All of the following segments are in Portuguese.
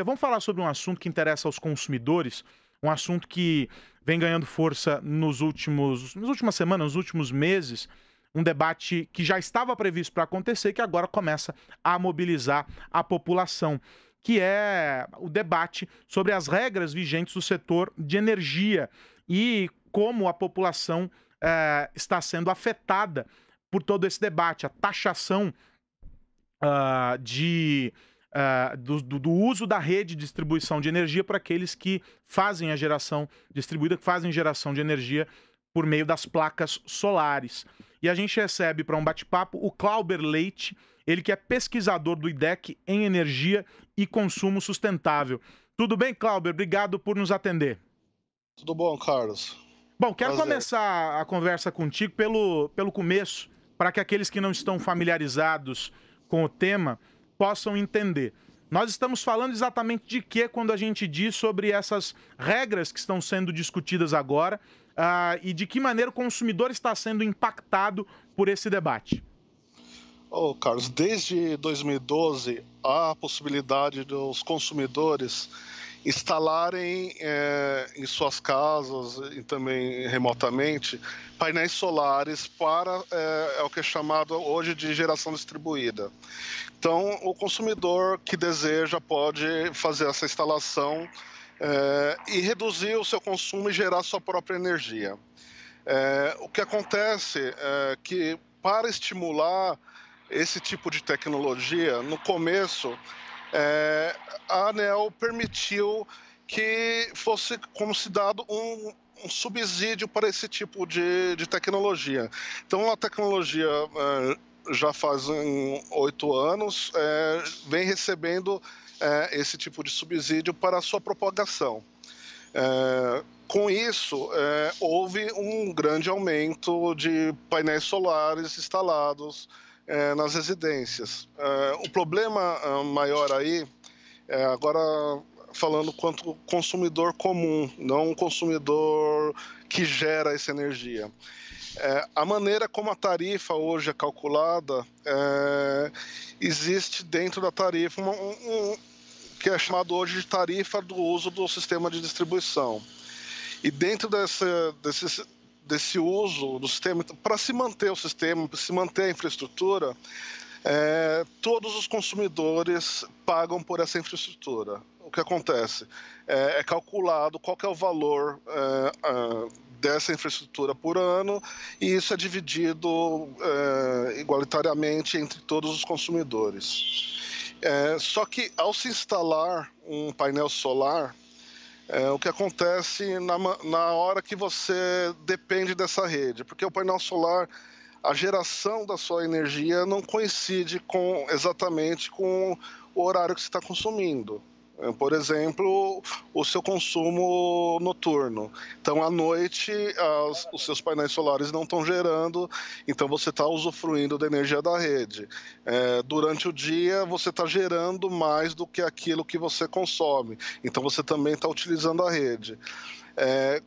Vamos falar sobre um assunto que interessa aos consumidores, um assunto que vem ganhando força nas últimas semanas, nos últimos meses, um debate que já estava previsto para acontecer e que agora começa a mobilizar a população, que é o debate sobre as regras vigentes do setor de energia e como a população está sendo afetada por todo esse debate, a taxação do uso da rede de distribuição de energia para aqueles que fazem a geração distribuída, que fazem geração de energia por meio das placas solares. E a gente recebe para um bate-papo o Clauber Leite, ele que é pesquisador do IDEC em energia e consumo sustentável. Tudo bem, Clauber? Obrigado por nos atender. Tudo bom, Carlos. Bom, quero começar a conversa contigo pelo começo, para que aqueles que não estão familiarizados com o tema possam entender. Nós estamos falando exatamente de que quando a gente diz sobre essas regras que estão sendo discutidas agora e de que maneira o consumidor está sendo impactado por esse debate? Oh, Carlos, desde 2012, há a possibilidade dos consumidores instalarem em suas casas e também remotamente painéis solares para o que é chamado hoje de geração distribuída. Então, o consumidor que deseja pode fazer essa instalação e reduzir o seu consumo e gerar sua própria energia. O que acontece é que, para estimular esse tipo de tecnologia, no começo, a ANEEL permitiu que fosse como se dado um subsídio para esse tipo de tecnologia. Então, a tecnologia já faz 8 anos, vem recebendo esse tipo de subsídio para a sua propagação. Com isso, houve um grande aumento de painéis solares instalados nas residências. O problema maior aí, agora falando quanto consumidor comum, não um consumidor que gera essa energia. A maneira como a tarifa hoje é calculada, existe dentro da tarifa um que é chamado hoje de tarifa do uso do sistema de distribuição. E dentro desse uso do sistema, para se manter o sistema, para se manter a infraestrutura, todos os consumidores pagam por essa infraestrutura. O que acontece? É calculado qual que é o valor dessa infraestrutura por ano e isso é dividido igualitariamente entre todos os consumidores. Só que ao se instalar um painel solar, o que acontece na hora que você depende dessa rede, porque o painel solar, a geração da sua energia não coincide exatamente com o horário que você está consumindo. Por exemplo, o seu consumo noturno. Então, à noite, os seus painéis solares não estão gerando, então você está usufruindo da energia da rede. Durante o dia, você está gerando mais do que aquilo que você consome, então você também está utilizando a rede.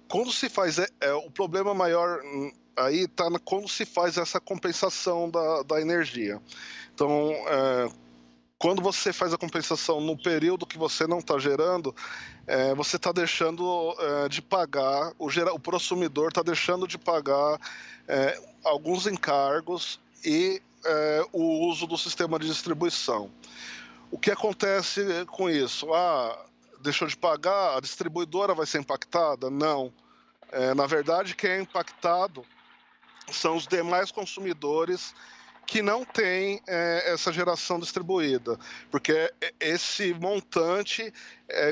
Quando se faz o problema maior aí está quando se faz essa compensação da energia. Então, quando você faz a compensação no período que você não está gerando, você está deixando de pagar, o consumidor está deixando de pagar alguns encargos e o uso do sistema de distribuição. O que acontece com isso? Deixou de pagar, a distribuidora vai ser impactada? Não. Na verdade, quem é impactado são os demais consumidores que não tem essa geração distribuída, porque esse montante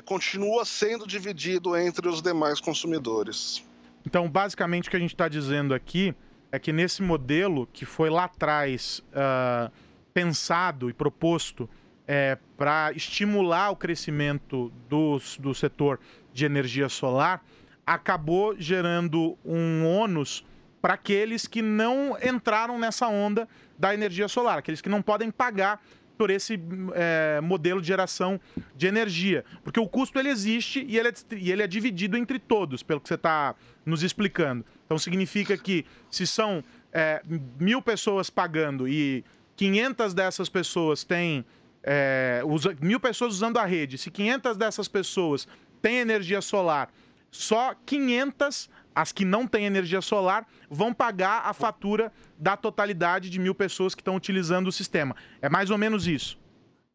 continua sendo dividido entre os demais consumidores. Então, basicamente, o que a gente está dizendo aqui é que nesse modelo que foi lá atrás pensado e proposto para estimular o crescimento do setor de energia solar, acabou gerando um ônus para aqueles que não entraram nessa onda da energia solar, aqueles que não podem pagar por esse modelo de geração de energia. Porque o custo ele existe e ele é dividido entre todos, pelo que você está nos explicando. Então significa que se são 1.000 pessoas pagando e 500 dessas pessoas têm mil pessoas usando a rede, se 500 dessas pessoas têm energia solar, só 500, as que não têm energia solar, vão pagar a fatura da totalidade de 1.000 pessoas que estão utilizando o sistema. É mais ou menos isso?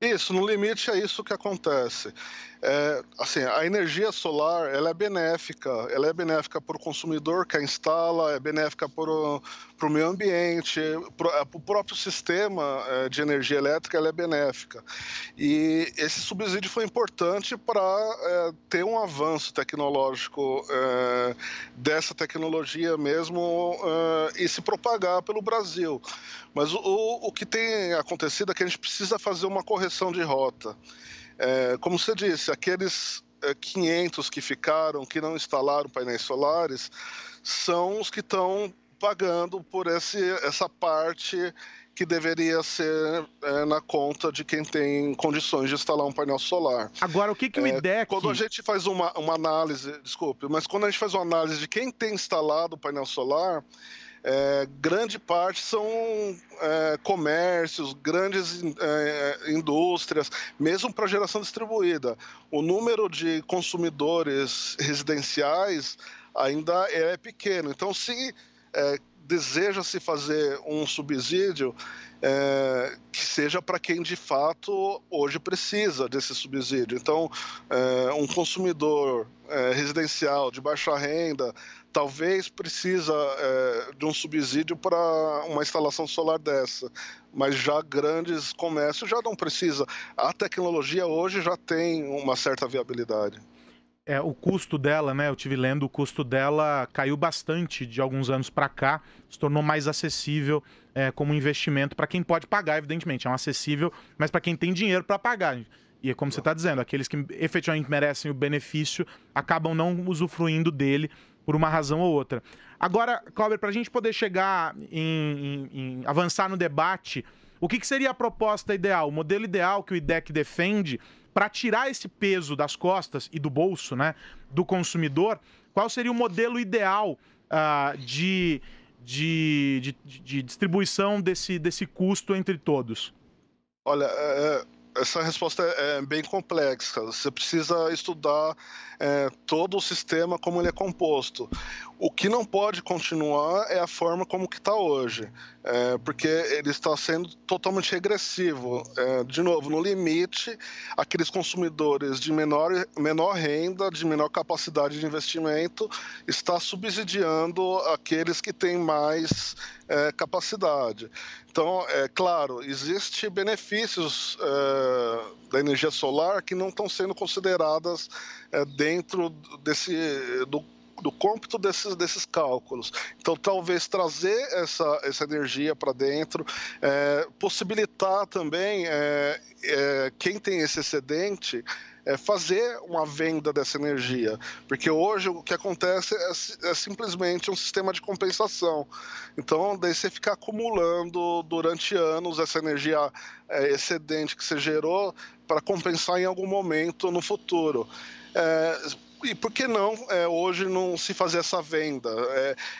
Isso, no limite é isso que acontece. Assim, a energia solar, ela é benéfica para o consumidor que a instala, é benéfica para o meio ambiente, para o próprio sistema de energia elétrica, ela é benéfica. E esse subsídio foi importante para ter um avanço tecnológico dessa tecnologia mesmo e se propagar pelo Brasil. Mas o que tem acontecido é que a gente precisa fazer uma correção de rota. Como você disse, aqueles 500 que ficaram, que não instalaram painéis solares, são os que estão pagando por essa parte que deveria ser na conta de quem tem condições de instalar um painel solar. Agora, o que, que o IDEC... Quando a gente faz uma análise, desculpe, mas quando a gente faz uma análise de quem tem instalado o painel solar... grande parte são comércios, grandes indústrias, mesmo para geração distribuída. O número de consumidores residenciais ainda é pequeno. Então, se deseja-se fazer um subsídio, que seja para quem de fato hoje precisa desse subsídio. Então, um consumidor residencial de baixa renda talvez precisa de um subsídio para uma instalação solar dessa, mas já grandes comércios já não precisa. A tecnologia hoje já tem uma certa viabilidade. O custo dela, né? Eu estive lendo, o custo dela caiu bastante de alguns anos para cá, se tornou mais acessível como investimento para quem pode pagar, evidentemente. É um acessível, mas para quem tem dinheiro para pagar. E é como você está dizendo, aqueles que efetivamente merecem o benefício acabam não usufruindo dele por uma razão ou outra. Agora, Clauber, para a gente poder chegar em avançar no debate, o que seria a proposta ideal, o modelo ideal que o IDEC defende para tirar esse peso das costas e do bolso, né, do consumidor? Qual seria o modelo ideal de distribuição desse custo entre todos? Olha, essa resposta é bem complexa. Você precisa estudar todo o sistema, como ele é composto. O que não pode continuar é a forma como que está hoje, porque ele está sendo totalmente regressivo. De novo, no limite, aqueles consumidores de menor renda, de menor capacidade de investimento, está subsidiando aqueles que têm mais capacidade. Então, é claro, existem benefícios da energia solar que não estão sendo consideradas dentro do cômputo desses cálculos. Então, talvez trazer essa energia para dentro, possibilitar também quem tem esse excedente fazer uma venda dessa energia, porque hoje o que acontece é simplesmente um sistema de compensação. Então, daí você fica acumulando durante anos essa energia excedente que você gerou para compensar em algum momento no futuro. E por que não hoje não se fazer essa venda?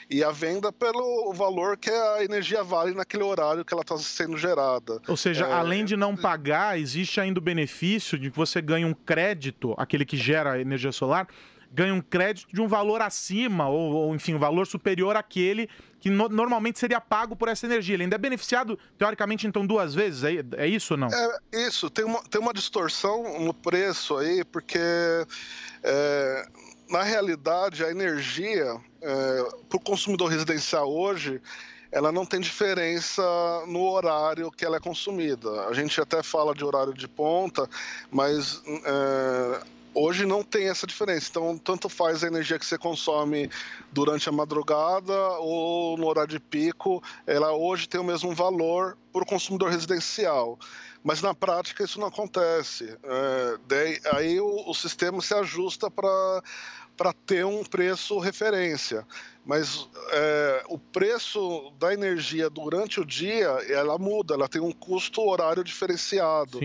E a venda pelo valor que a energia vale naquele horário que ela está sendo gerada. Ou seja, além de não pagar, existe ainda o benefício de que você ganha um crédito, aquele que gera a energia solar, ganha um crédito de um valor acima, ou enfim, um valor superior àquele que normalmente seria pago por essa energia. Ele ainda é beneficiado, teoricamente, então, duas vezes? É isso ou não? É isso. Tem uma distorção no preço aí, porque, na realidade, a energia para o consumidor residencial hoje, ela não tem diferença no horário que ela é consumida. A gente até fala de horário de ponta, mas... hoje não tem essa diferença, então tanto faz a energia que você consome durante a madrugada ou no horário de pico, ela hoje tem o mesmo valor para o consumidor residencial. Mas na prática isso não acontece, aí o sistema se ajusta para ter um preço referência. Mas o preço da energia durante o dia, ela muda, ela tem um custo horário diferenciado.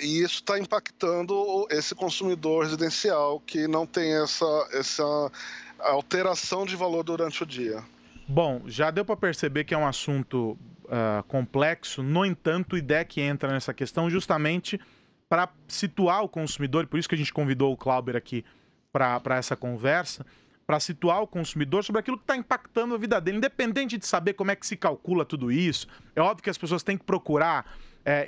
E isso está impactando esse consumidor residencial que não tem essa alteração de valor durante o dia. Bom, já deu para perceber que é um assunto complexo. No entanto, o IDEC entra nessa questão justamente para situar o consumidor, por isso que a gente convidou o Clauber aqui para essa conversa, para situar o consumidor sobre aquilo que está impactando a vida dele, independente de saber como é que se calcula tudo isso. É óbvio que as pessoas têm que procurar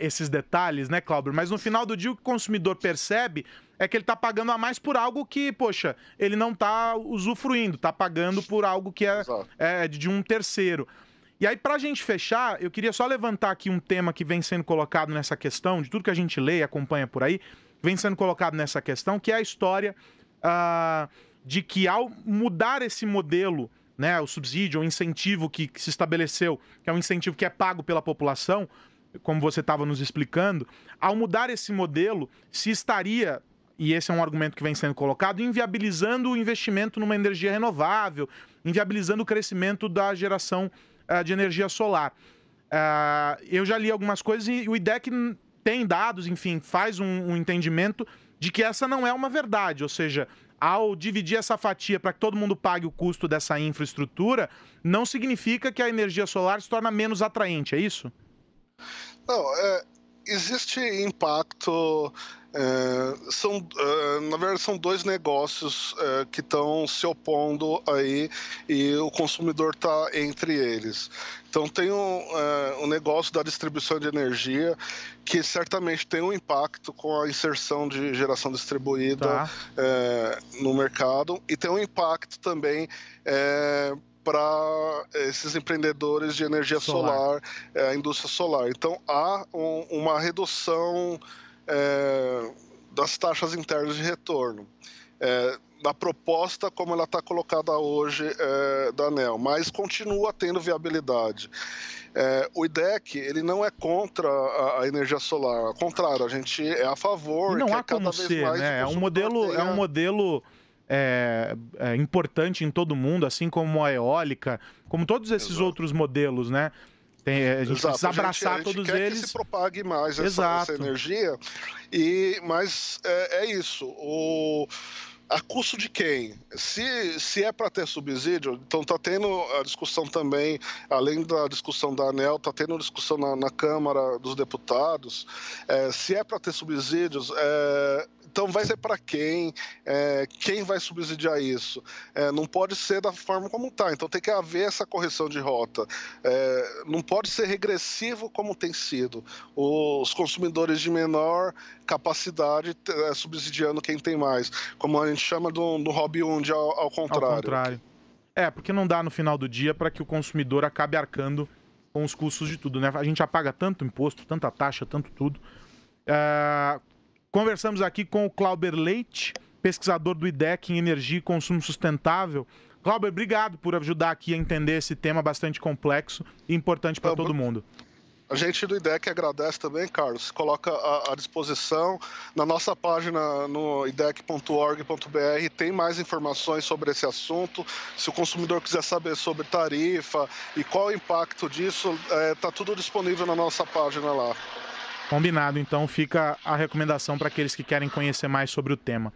esses detalhes, né, Clauber? Mas no final do dia o que o consumidor percebe é que ele está pagando a mais por algo que, poxa, ele não está usufruindo, está pagando por algo que é de um terceiro. E aí, para a gente fechar, eu queria só levantar aqui um tema que vem sendo colocado nessa questão, de tudo que a gente lê e acompanha por aí, vem sendo colocado nessa questão, que é a história de que ao mudar esse modelo, né, o subsídio, o incentivo que se estabeleceu, que é um incentivo que é pago pela população, como você estava nos explicando, ao mudar esse modelo, se estaria, e esse é um argumento que vem sendo colocado, inviabilizando o investimento numa energia renovável, inviabilizando o crescimento da geração de energia solar. Eu já li algumas coisas e o IDEC tem dados, enfim, faz um entendimento de que essa não é uma verdade, ou seja, ao dividir essa fatia para que todo mundo pague o custo dessa infraestrutura, não significa que a energia solar se torna menos atraente, é isso? Não, existe impacto, na verdade são dois negócios que estão se opondo aí e o consumidor está entre eles. Então tem um negócio da distribuição de energia que certamente tem um impacto com a inserção de geração distribuída no mercado e tem um impacto também para esses empreendedores de energia solar, a indústria solar. Então, há uma redução das taxas internas de retorno, da proposta como ela está colocada hoje da ANEEL, mas continua tendo viabilidade. O IDEC, ele não é contra a energia solar, ao contrário, a gente é a favor. Não há como ser, né? É um modelo... É importante em todo mundo, assim como a eólica, como todos esses outros modelos, né? A gente precisa abraçar todos eles. A gente quer que se propague mais essa energia, mas é isso. A custo de quem? Se é para ter subsídio, então está tendo a discussão também, além da discussão da ANEEL, está tendo discussão na Câmara dos Deputados. Se é para ter subsídios, então vai ser para quem? Quem vai subsidiar isso? Não pode ser da forma como está, então tem que haver essa correção de rota. Não pode ser regressivo como tem sido. Os consumidores de menor capacidade subsidiando quem tem mais, como a gente chama do Robinhood ao contrário. Ao contrário. Porque não dá no final do dia para que o consumidor acabe arcando com os custos de tudo, né? A gente apaga tanto imposto, tanta taxa, tanto tudo. Conversamos aqui com o Clauber Leite, pesquisador do IDEC em Energia e Consumo Sustentável. Clauber, obrigado por ajudar aqui a entender esse tema bastante complexo e importante para todo mundo. A gente do IDEC agradece também, Carlos, coloca à disposição. Na nossa página no idec.org.br tem mais informações sobre esse assunto. Se o consumidor quiser saber sobre tarifa e qual o impacto disso, está tudo disponível na nossa página lá. Combinado, então fica a recomendação para aqueles que querem conhecer mais sobre o tema.